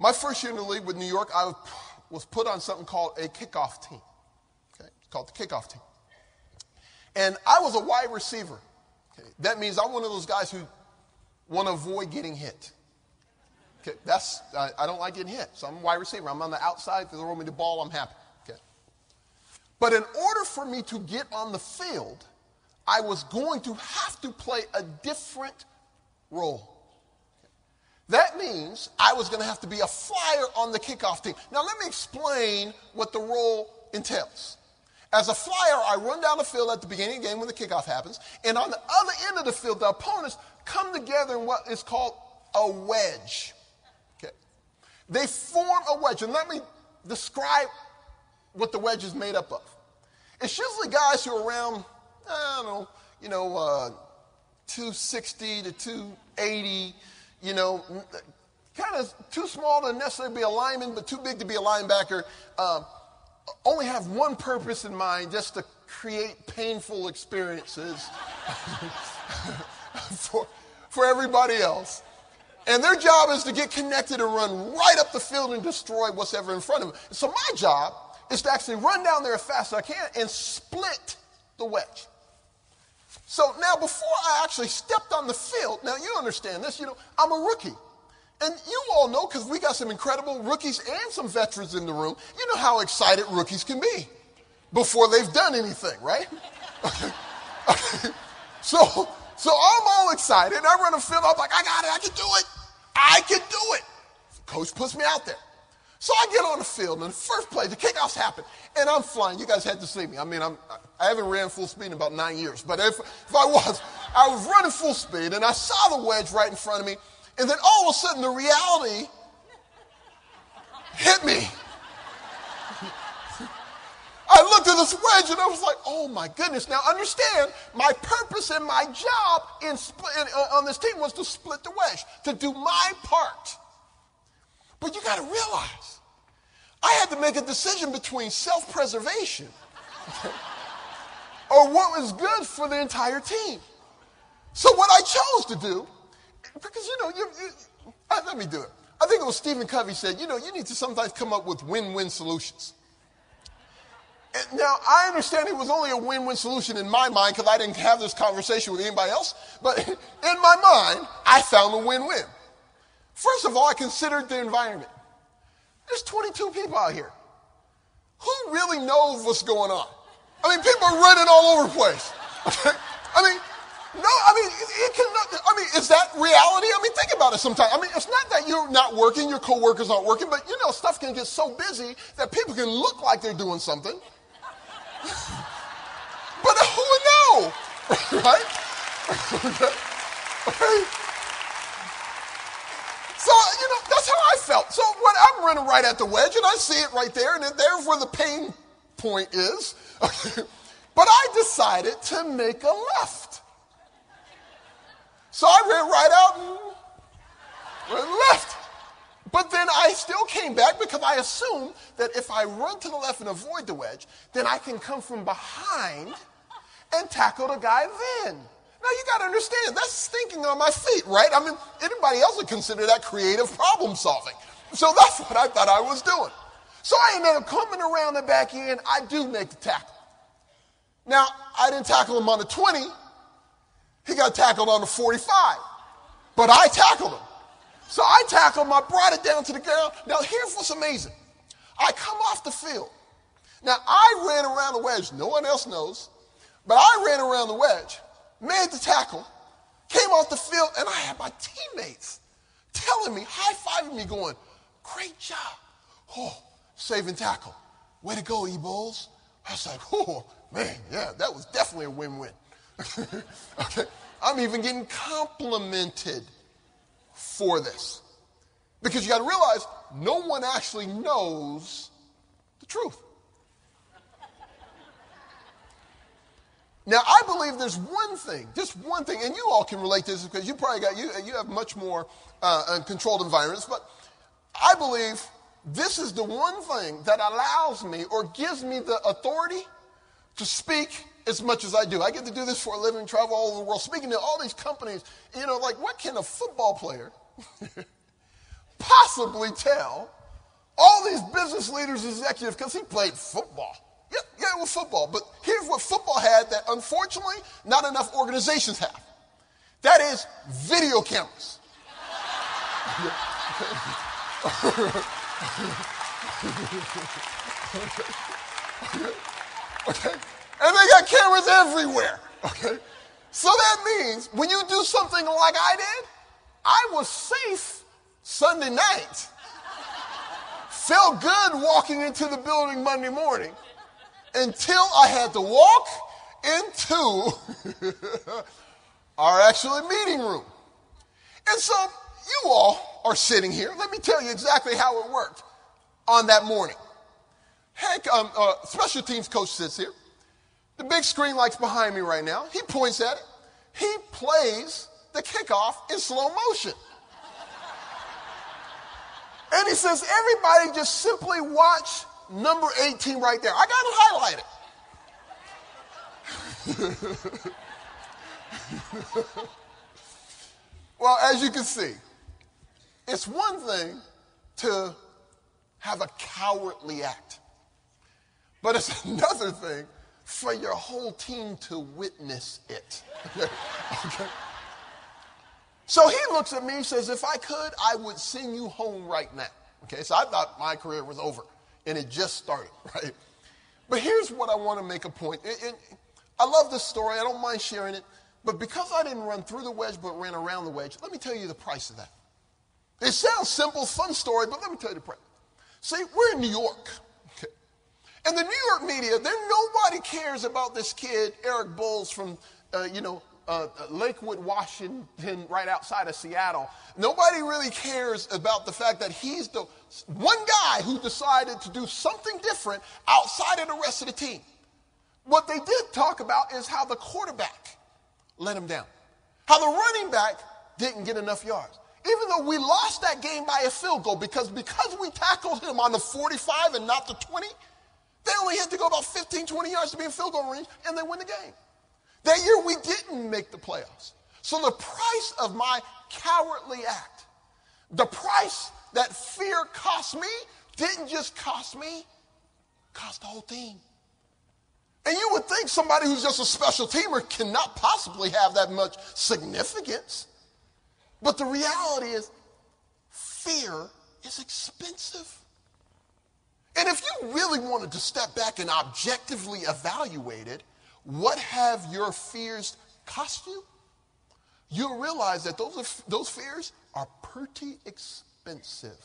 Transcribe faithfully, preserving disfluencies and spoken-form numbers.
My first year in the league with New York, I was put on something called a kickoff team. Okay, it's called the kickoff team. And I was a wide receiver. Okay, that means I'm one of those guys who want to avoid getting hit. Okay, that's I, I don't like getting hit, so I'm a wide receiver. I'm on the outside. If they throw me the ball, I'm happy. Okay, but in order for me to get on the field, I was going to have to play a different role. That means I was going to have to be a flyer on the kickoff team. Now, let me explain what the role entails. As a flyer, I run down the field at the beginning of the game when the kickoff happens, and on the other end of the field, the opponents come together in what is called a wedge. Okay. They form a wedge, and let me describe what the wedge is made up of. It's usually guys who are around, I don't know, you know, uh, two sixty to two eighty, you know, kind of too small to necessarily be a lineman, but too big to be a linebacker. Um, only have one purpose in mind, just to create painful experiences for, for everybody else. And their job is to get connected and run right up the field and destroy what's ever in front of them. So my job is to actually run down there as fast as I can and split the wedge. So now before I actually stepped on the field, now you understand this, you know, I'm a rookie. And you all know, because we got some incredible rookies and some veterans in the room, you know how excited rookies can be before they've done anything, right? Okay. Okay. So, so I'm all excited. I run a field. I'm like, I got it. I can do it. I can do it. Coach puts me out there. So I get on the field, and the first play, the kickoffs happen, and I'm flying. You guys had to see me. I mean, I'm, I haven't ran full speed in about nine years, but if, if I was, I was running full speed, and I saw the wedge right in front of me. And then all of a sudden, the reality hit me. I looked at this wedge, and I was like, oh, my goodness. Now, understand, my purpose and my job in split, in, uh, on this team was to split the wedge, to do my part. But you got to realize, I had to make a decision between self-preservation or what was good for the entire team. So what I chose to do, because, you know, you, you, right, let me do it. I think it was Stephen Covey said, you know, you need to sometimes come up with win-win solutions. And now, I understand it was only a win-win solution in my mind because I didn't have this conversation with anybody else. But in my mind, I found a win-win. First of all, I considered the environment. There's twenty-two people out here. Who really knows what's going on? I mean, people are running all over the place. I mean... No, I mean, it, it cannot, I mean, is that reality? I mean, think about it sometimes. I mean, it's not that you're not working, your coworkers aren't working, but you know, stuff can get so busy that people can look like they're doing something. But who would know, right? Okay. Okay. So, you know, that's how I felt. So when I'm running right at the wedge and I see it right there, and there's where the pain point is. Okay. But I decided to make a left. So I ran right out and ran left. But then I still came back because I assumed that if I run to the left and avoid the wedge, then I can come from behind and tackle the guy then. Now, you got to understand, that's thinking on my feet, right? I mean, anybody else would consider that creative problem solving. So that's what I thought I was doing. So I ended up coming around the back end. I do make the tackle. Now, I didn't tackle him on the twenty. He got tackled on the forty-five, but I tackled him. So I tackled him, I brought it down to the ground. Now here's what's amazing. I come off the field. Now I ran around the wedge, no one else knows, but I ran around the wedge, made the tackle, came off the field, and I had my teammates telling me, high-fiving me, going, great job. Oh, saving tackle. Way to go, E. Boles. I was like, oh, man, yeah, that was definitely a win-win. Okay, I'm even getting complimented for this. Because you got to realize, no one actually knows the truth. Now, I believe there's one thing, just one thing, and you all can relate to this because you probably got, you, you have much more uh, controlled environments, but I believe this is the one thing that allows me or gives me the authority to speak as much as I do. I get to do this for a living, travel all over the world, speaking to all these companies. You know, like, what can a football player possibly tell all these business leaders, executives, because he played football. Yeah, yeah, it was football. But here's what football had that, unfortunately, not enough organizations have. That is video cameras. Okay. Okay. And they got cameras everywhere. Okay. So that means when you do something like I did, I was safe Sunday night. Felt good walking into the building Monday morning until I had to walk into our actual meeting room. And so you all are sitting here. Let me tell you exactly how it worked on that morning. Hank, um, uh, special teams coach sits here. The big screen light's behind me right now. He points at it. He plays the kickoff in slow motion. And he says, everybody just simply watch number eighteen right there. I got it highlighted. Well, as you can see, it's one thing to have a cowardly act. But it's another thing for your whole team to witness it. Okay. Okay. So he looks at me and says, if I could, I would send you home right now. Okay, so I thought my career was over, and it just started, right? But here's what I want to make a point. It, it, I love this story. I don't mind sharing it. But because I didn't run through the wedge but ran around the wedge, let me tell you the price of that. It sounds simple, fun story, but let me tell you the price. See, we're in New York. Okay? And the New York media, there nobody cares about this kid, Eric Boles from, uh, you know, Uh, Lakewood, Washington, right outside of Seattle. Nobody really cares about the fact that he's the one guy who decided to do something different outside of the rest of the team. What they did talk about is how the quarterback let him down, how the running back didn't get enough yards. Even though we lost that game by a field goal because because we tackled him on the forty-five and not the twenty, they only had to go about fifteen, twenty yards to be in field goal range, and they win the game. That year, we didn't make the playoffs. So the price of my cowardly act, the price that fear cost me, didn't just cost me, cost the whole team. And you would think somebody who's just a special teamer cannot possibly have that much significance. But the reality is, fear is expensive. And if you really wanted to step back and objectively evaluate it, what have your fears cost you? You'll realize that those, are, those fears are pretty expensive.